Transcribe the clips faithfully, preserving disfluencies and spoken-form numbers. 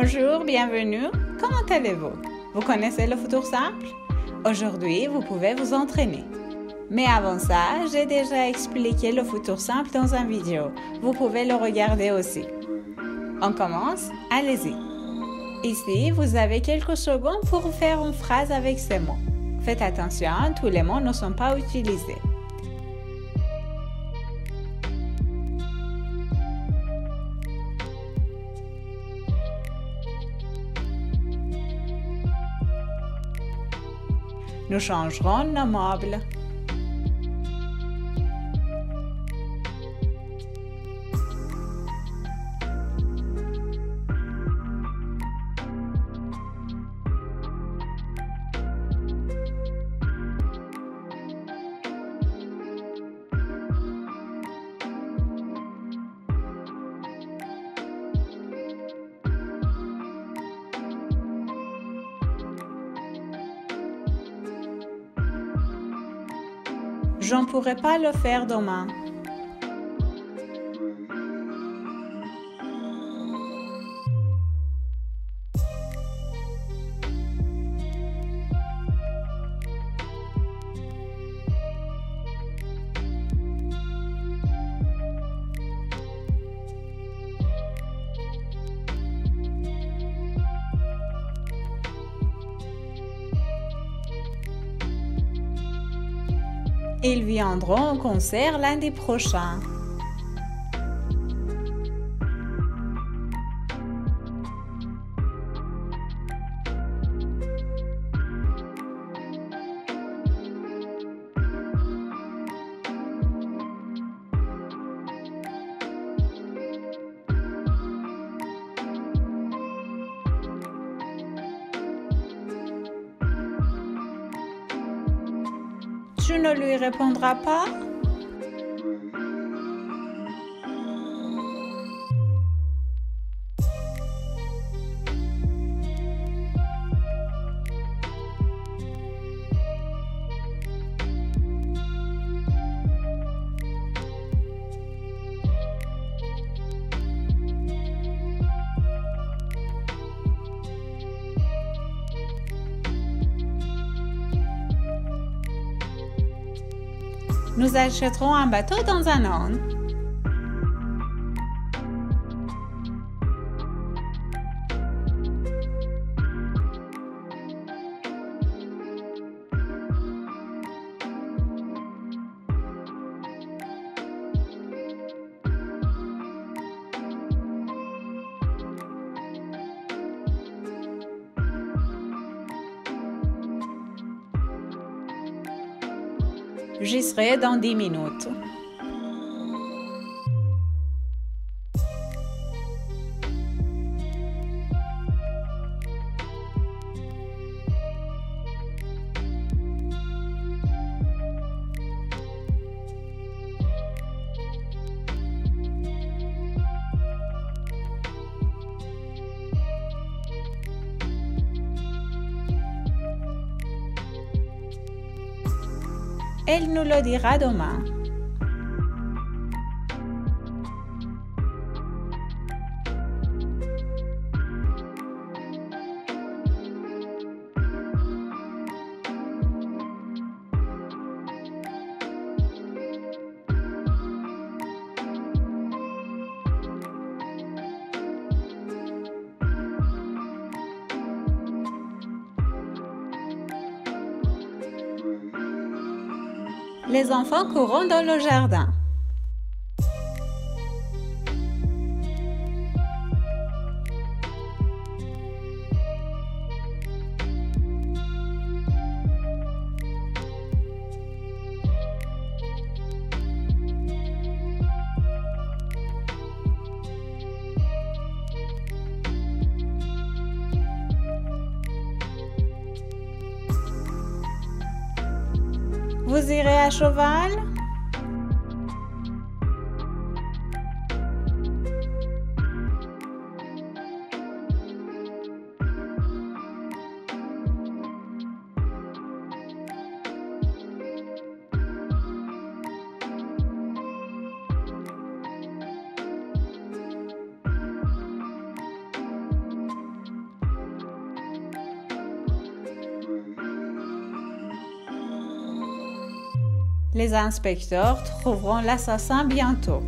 Bonjour, bienvenue, comment allez-vous? Vous connaissez le futur simple? Aujourd'hui, vous pouvez vous entraîner. Mais avant ça, j'ai déjà expliqué le futur simple dans une vidéo. Vous pouvez le regarder aussi. On commence? Allez-y! Ici, vous avez quelques secondes pour faire une phrase avec ces mots. Faites attention, tous les mots ne sont pas utilisés. Nous changerons nos meubles. Je ne pourrai pas le faire demain. Ils viendront au concert lundi prochain. Tu ne lui répondras pas? Nous achèterons un bateau dans un an. J'y serai dans dix minutes. Elle nous le dira demain. Les enfants courent dans le jardin. Vous irez à cheval? Les inspecteurs trouveront l'assassin bientôt.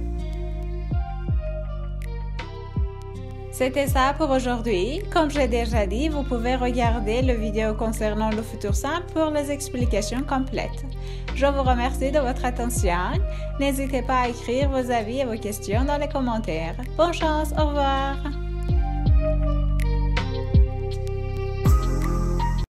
C'était ça pour aujourd'hui. Comme j'ai déjà dit, vous pouvez regarder la vidéo concernant le futur simple pour les explications complètes. Je vous remercie de votre attention. N'hésitez pas à écrire vos avis et vos questions dans les commentaires. Bonne chance, au revoir!